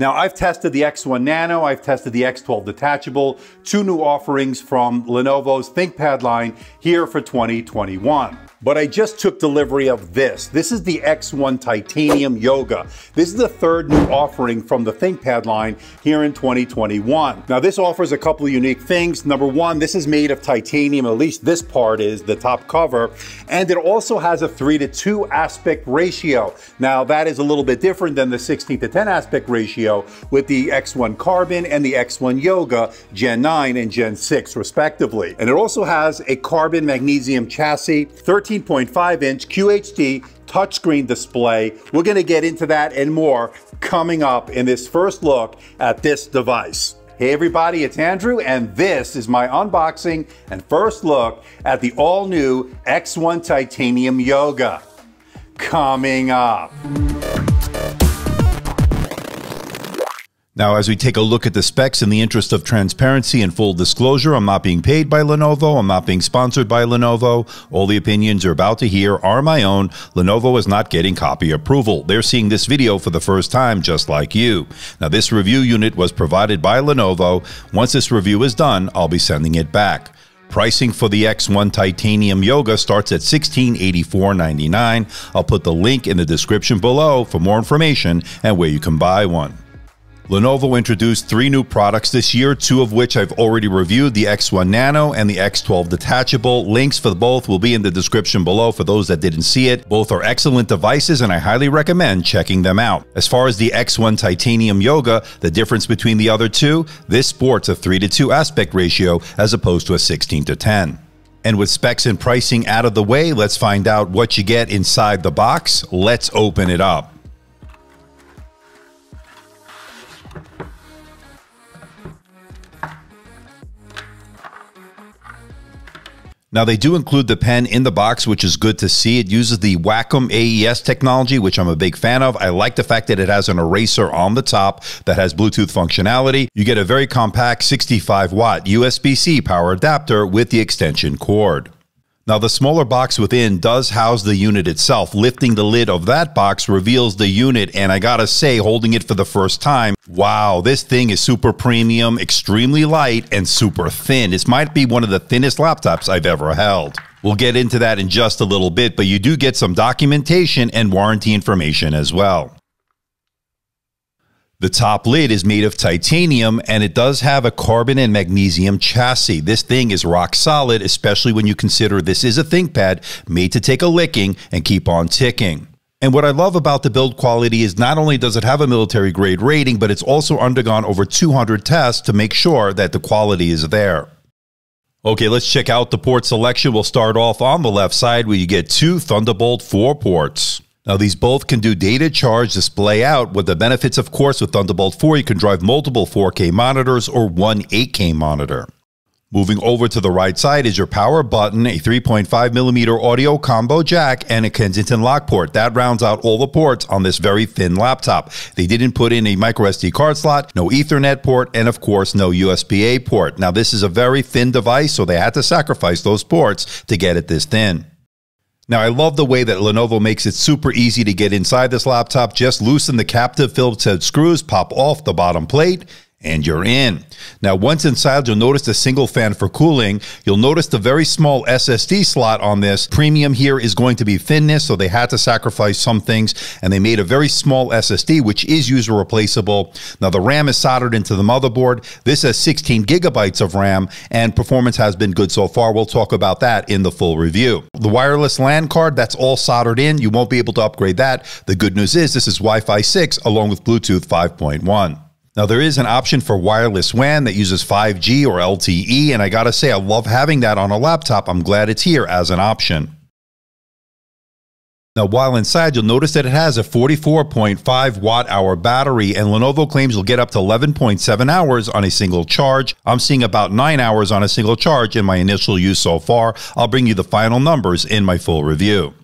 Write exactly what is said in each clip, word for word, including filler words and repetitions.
Now, I've tested the X one Nano, I've tested the X twelve Detachable, two new offerings from Lenovo's ThinkPad line here for twenty twenty-one. But I just took delivery of this. This is the X one Titanium Yoga. This is the third new offering from the ThinkPad line here in twenty twenty-one. Now, this offers a couple of unique things. Number one, this is made of titanium, at least this part is, the top cover, and it also has a three to two aspect ratio. Now, that is a little bit different than the sixteen to ten aspect ratio with the X one Carbon and the X one Yoga Gen nine and Gen six, respectively. And it also has a carbon magnesium chassis, thirteen point five inch Q H D touchscreen display. We're gonna get into that and more coming up in this first look at this device. Hey everybody, it's Andrew, and this is my unboxing and first look at the all-new X one Titanium Yoga. Coming up. Now, as we take a look at the specs, in the interest of transparency and full disclosure, I'm not being paid by Lenovo. I'm not being sponsored by Lenovo. All the opinions you're about to hear are my own. Lenovo is not getting copy approval. They're seeing this video for the first time, just like you. Now, this review unit was provided by Lenovo. Once this review is done, I'll be sending it back. Pricing for the X one Titanium Yoga starts at one thousand six hundred eighty-four ninety-nine dollars. I'll put the link in the description below for more information and where you can buy one. Lenovo introduced three new products this year, two of which I've already reviewed, the X one Nano and the X twelve Detachable. Links for both will be in the description below for those that didn't see it. Both are excellent devices and I highly recommend checking them out. As far as the X one Titanium Yoga, the difference between the other two, this sports a three to two aspect ratio as opposed to a sixteen to ten. And with specs and pricing out of the way, let's find out what you get inside the box. Let's open it up. Now, they do include the pen in the box, which is good to see. It uses the Wacom A E S technology, which I'm a big fan of. I like the fact that it has an eraser on the top that has Bluetooth functionality. You get a very compact sixty-five watt U S B C power adapter with the extension cord. Now, the smaller box within does house the unit itself. Lifting the lid of that box reveals the unit, and I gotta say, holding it for the first time, wow, this thing is super premium, extremely light, and super thin. This might be one of the thinnest laptops I've ever held. We'll get into that in just a little bit, but you do get some documentation and warranty information as well. The top lid is made of titanium, and it does have a carbon and magnesium chassis. This thing is rock solid, especially when you consider this is a ThinkPad made to take a licking and keep on ticking. And what I love about the build quality is not only does it have a military grade rating, but it's also undergone over two hundred tests to make sure that the quality is there. Okay, let's check out the port selection. We'll start off on the left side where you get two Thunderbolt four ports. Now, these both can do data, charge, display out, with the benefits, of course, with Thunderbolt four, you can drive multiple four K monitors or one eight K monitor. Moving over to the right side is your power button, a three point five millimeter audio combo jack, and a Kensington lock port. That rounds out all the ports on this very thin laptop. They didn't put in a micro S D card slot, no Ethernet port, and of course, no U S B A port. Now, this is a very thin device, so they had to sacrifice those ports to get it this thin. Now, I love the way that Lenovo makes it super easy to get inside this laptop. Just loosen the captive Phillips head screws, pop off the bottom plate, and you're in. Now, once inside, you'll notice a single fan for cooling. You'll notice the very small S S D slot on this. Premium here is going to be thinness, so they had to sacrifice some things, and they made a very small S S D, which is user replaceable. Now, the RAM is soldered into the motherboard. This has sixteen gigabytes of RAM, and performance has been good so far. We'll talk about that in the full review. The wireless LAN card, that's all soldered in. You won't be able to upgrade that. The good news is this is Wi-Fi six along with Bluetooth five point one. Now, there is an option for wireless W A N that uses five G or L T E, and I gotta say, I love having that on a laptop. I'm glad it's here as an option. Now, while inside, you'll notice that it has a forty-four point five watt hour battery, and Lenovo claims you'll get up to eleven point seven hours on a single charge. I'm seeing about nine hours on a single charge in my initial use so far. I'll bring you the final numbers in my full review.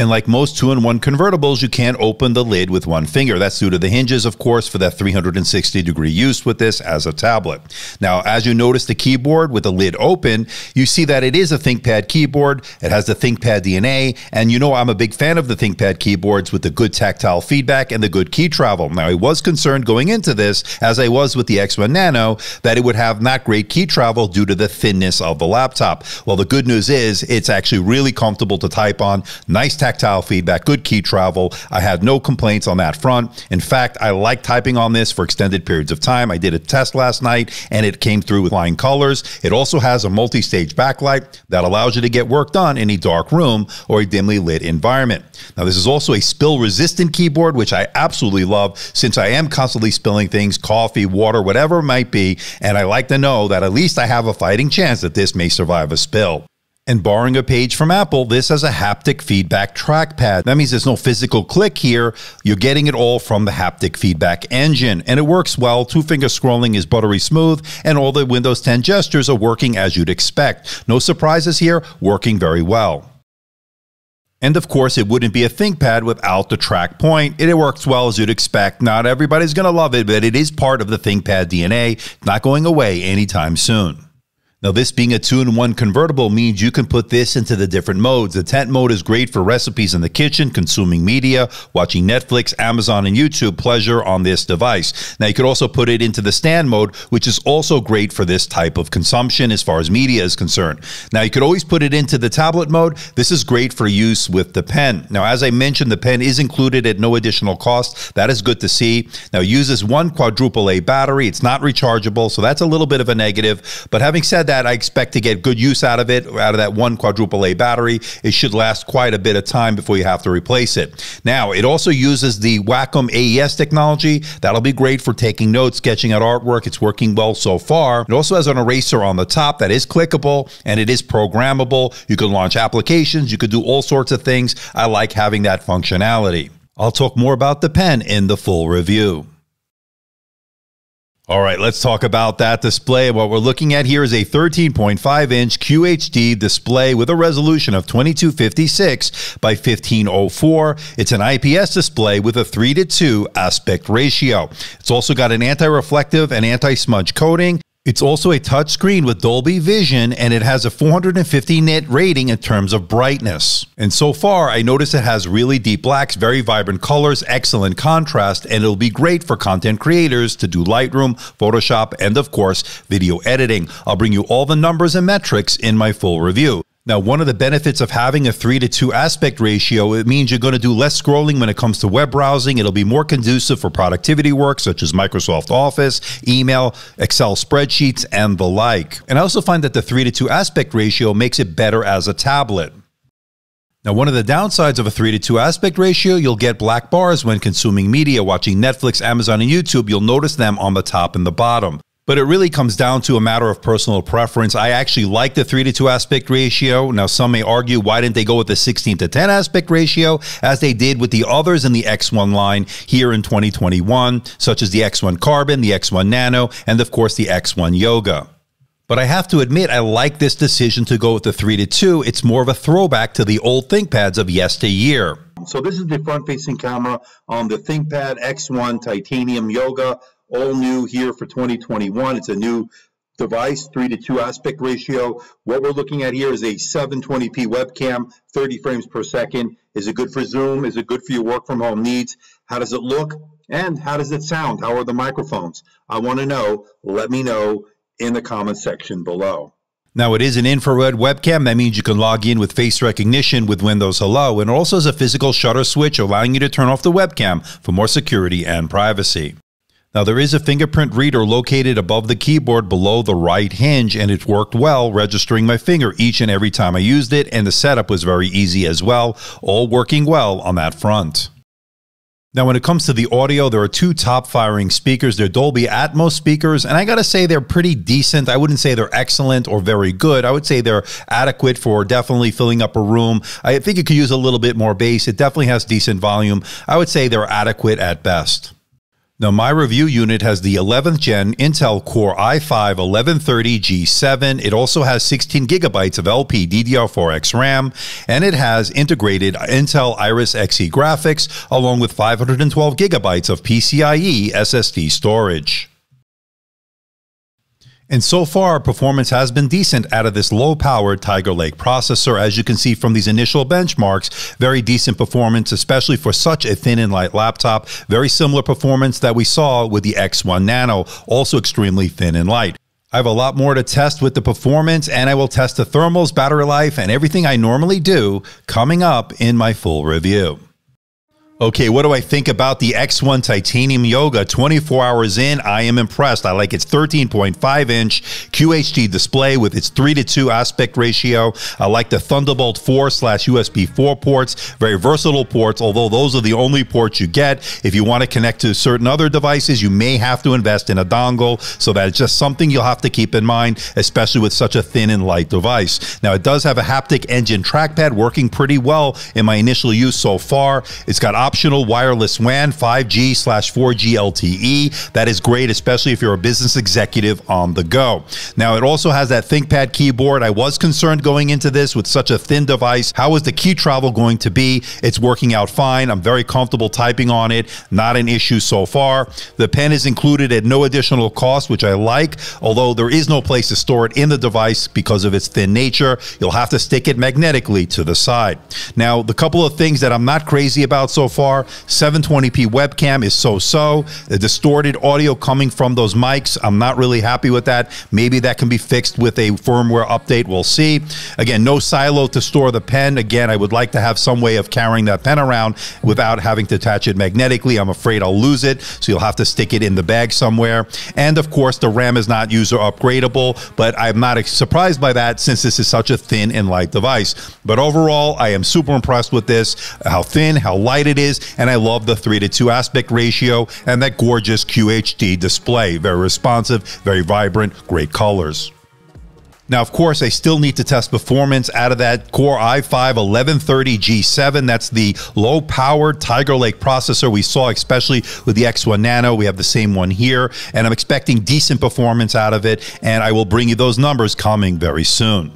And like most two-in-one convertibles, you can't open the lid with one finger. That's due to the hinges, of course, for that three hundred sixty degree use with this as a tablet. Now, as you notice the keyboard with the lid open, you see that it is a ThinkPad keyboard. It has the ThinkPad D N A, and you know I'm a big fan of the ThinkPad keyboards with the good tactile feedback and the good key travel. Now, I was concerned going into this, as I was with the X one Nano, that it would have not great key travel due to the thinness of the laptop. Well, the good news is it's actually really comfortable to type on, nice tactile feedback, good key travel. I had no complaints on that front. In fact, I like typing on this for extended periods of time. I did a test last night and it came through with flying colors. It also has a multi-stage backlight that allows you to get work done in a dark room or a dimly lit environment. Now, this is also a spill-resistant keyboard, which I absolutely love since I am constantly spilling things, coffee, water, whatever it might be, and I like to know that at least I have a fighting chance that this may survive a spill. And borrowing a page from Apple, this has a haptic feedback trackpad. That means there's no physical click here. You're getting it all from the haptic feedback engine, and it works well. Two-finger scrolling is buttery smooth, and all the Windows ten gestures are working as you'd expect. No surprises here, working very well. And of course, it wouldn't be a ThinkPad without the track point. It works well as you'd expect. Not everybody's gonna love it, but it is part of the ThinkPad D N A, not going away anytime soon. Now, this being a two-in-one convertible means you can put this into the different modes. The tent mode is great for recipes in the kitchen, consuming media, watching Netflix, Amazon, and YouTube pleasure on this device. Now, you could also put it into the stand mode, which is also great for this type of consumption as far as media is concerned. Now, you could always put it into the tablet mode. This is great for use with the pen. Now, as I mentioned, the pen is included at no additional cost. That is good to see. Now, it uses one quadruple A battery. It's not rechargeable, so that's a little bit of a negative. But having said that, that I expect to get good use out of it, out of that one quadruple A battery. It should last quite a bit of time before you have to replace it. Now, it also uses the Wacom A E S technology. That'll be great for taking notes, sketching out artwork. It's working well so far. It also has an eraser on the top that is clickable and it is programmable. You can launch applications. You could do all sorts of things. I like having that functionality. I'll talk more about the pen in the full review. All right, let's talk about that display. What we're looking at here is a thirteen point five inch Q H D display with a resolution of twenty-two fifty-six by fifteen oh four. It's an I P S display with a three to two aspect ratio. It's also got an anti-reflective and anti-smudge coating. It's also a touchscreen with Dolby Vision, and it has a four hundred fifty nit rating in terms of brightness. And so far, I notice it has really deep blacks, very vibrant colors, excellent contrast, and it'll be great for content creators to do Lightroom, Photoshop, and of course, video editing. I'll bring you all the numbers and metrics in my full review. Now, one of the benefits of having a three to two aspect ratio, it means you're going to do less scrolling when it comes to web browsing. It'll be more conducive for productivity work, such as Microsoft Office, email, Excel spreadsheets, and the like. And I also find that the three to two aspect ratio makes it better as a tablet. Now, one of the downsides of a three to two aspect ratio, you'll get black bars when consuming media, watching Netflix, Amazon, and YouTube. You'll notice them on the top and the bottom. But it really comes down to a matter of personal preference. I actually like the three to two aspect ratio. Now, some may argue, why didn't they go with the sixteen to ten aspect ratio as they did with the others in the X one line here in twenty twenty-one, such as the X one Carbon, the X one Nano, and of course the X one Yoga. But I have to admit, I like this decision to go with the three to two. It's more of a throwback to the old ThinkPads of yesteryear. So this is the front-facing camera on the ThinkPad X one Titanium Yoga. All new here for twenty twenty-one. It's a new device, three to two aspect ratio. What we're looking at here is a seven twenty p webcam, thirty frames per second. Is it good for Zoom? Is it good for your work from home needs? How does it look? And how does it sound? How are the microphones? I want to know. Let me know in the comments section below. Now, it is an infrared webcam. That means you can log in with face recognition with Windows Hello, and also has a physical shutter switch allowing you to turn off the webcam for more security and privacy. Now, there is a fingerprint reader located above the keyboard below the right hinge, and it worked well registering my finger each and every time I used it, and the setup was very easy as well, all working well on that front. Now, when it comes to the audio, there are two top-firing speakers. They're Dolby Atmos speakers, and I gotta say they're pretty decent. I wouldn't say they're excellent or very good. I would say they're adequate for definitely filling up a room. I think it could use a little bit more bass. It definitely has decent volume. I would say they're adequate at best. Now, my review unit has the eleventh gen Intel Core i five eleven thirty G seven. It also has sixteen gigabytes of L P D D R four X RAM, and it has integrated Intel Iris Xe graphics, along with five hundred twelve gigabytes of P C I E S S D storage. And so far, performance has been decent out of this low-powered Tiger Lake processor. As you can see from these initial benchmarks, very decent performance, especially for such a thin and light laptop. Very similar performance that we saw with the X one Nano, also extremely thin and light. I have a lot more to test with the performance, and I will test the thermals, battery life, and everything I normally do coming up in my full review. Okay, what do I think about the X one Titanium Yoga? twenty-four hours in, I am impressed. I like its thirteen point five inch Q H D display with its three to two aspect ratio. I like the Thunderbolt four slash U S B four ports, very versatile ports, although those are the only ports you get. If you want to connect to certain other devices, you may have to invest in a dongle, so that's just something you'll have to keep in mind, especially with such a thin and light device. Now, it does have a haptic engine trackpad working pretty well in my initial use so far. It's got options. Optional wireless W A N, five G slash four G L T E. That is great, especially if you're a business executive on the go. Now, it also has that ThinkPad keyboard. I was concerned going into this with such a thin device. How is the key travel going to be? It's working out fine. I'm very comfortable typing on it. Not an issue so far. The pen is included at no additional cost, which I like, although there is no place to store it in the device because of its thin nature. You'll have to stick it magnetically to the side. Now, the couple of things that I'm not crazy about so far. seven twenty p webcam is so-so. The distorted audio coming from those mics, I'm not really happy with that. Maybe that can be fixed with a firmware update. We'll see. Again, no silo to store the pen. Again, I would like to have some way of carrying that pen around without having to attach it magnetically. I'm afraid I'll lose it, so you'll have to stick it in the bag somewhere. And of course, the RAM is not user upgradable, but I'm not surprised by that since this is such a thin and light device. But overall, I am super impressed with this, how thin, how light it is. And I love the three to two aspect ratio and that gorgeous Q H D display. Very responsive, very vibrant, great colors. Now, of course, I still need to test performance out of that Core i five eleven thirty G seven. That's the low-powered Tiger Lake processor we saw, especially with the X one Nano. We have the same one here, and I'm expecting decent performance out of it, and I will bring you those numbers coming very soon.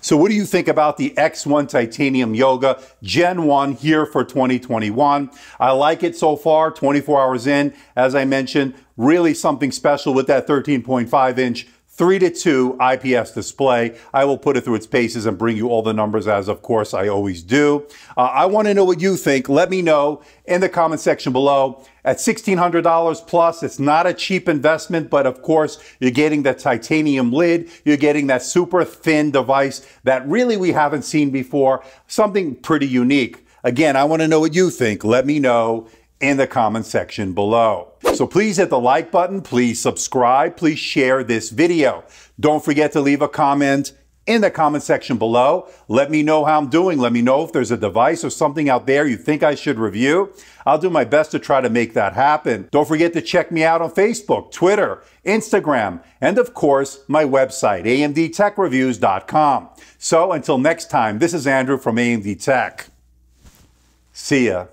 So what do you think about the X one Titanium Yoga Gen one here for twenty twenty-one? I like it so far, twenty-four hours in. As I mentioned, really something special with that thirteen point five inch three to two I P S display. I will put it through its paces and bring you all the numbers as, of course, I always do. Uh, I want to know what you think. Let me know in the comment section below. At sixteen hundred dollars plus, it's not a cheap investment, but of course, you're getting the titanium lid. You're getting that super thin device that really we haven't seen before. Something pretty unique. Again, I want to know what you think. Let me know in the comment section below. So please hit the like button, please subscribe, please share this video. Don't forget to leave a comment in the comment section below. Let me know how I'm doing. Let me know if there's a device or something out there you think I should review. I'll do my best to try to make that happen. Don't forget to check me out on Facebook, Twitter, Instagram, and of course, my website, A M D tech reviews dot com. So until next time, this is Andrew from A M D Tech. See ya.